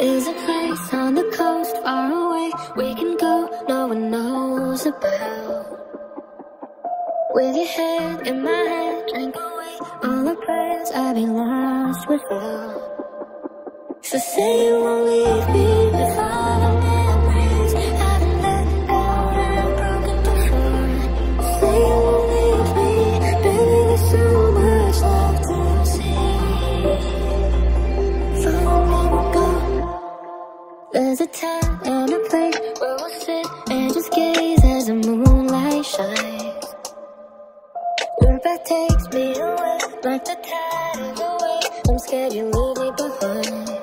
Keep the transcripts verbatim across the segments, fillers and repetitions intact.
is a place on the coast, far away. We can go, no one knows about. With your head in my head, drink away all the prayers I've been lost without. So say you won't leave me with all the memories I've been let out and broken before. Say you won't leave me, baby, there's so much left to see. So long we'll go. There's a time and a place where we'll sit and just gaze as the moonlight shines. Your breath takes me away, like the tide of the wave. I'm scared you leave me behind.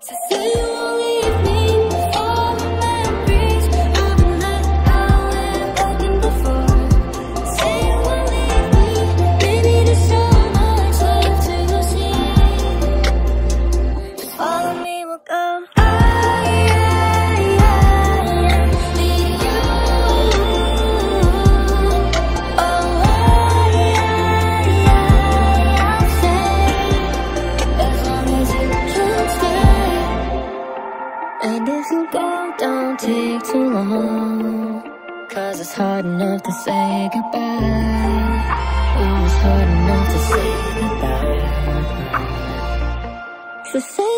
So say you won't leave me with all the memories I've been let out and broken before. Say you won't leave me, baby, there's so much left to see. Just follow me, we'll go. Take too long, cause it's hard enough to say goodbye. Oh, it's hard enough to say goodbye. So say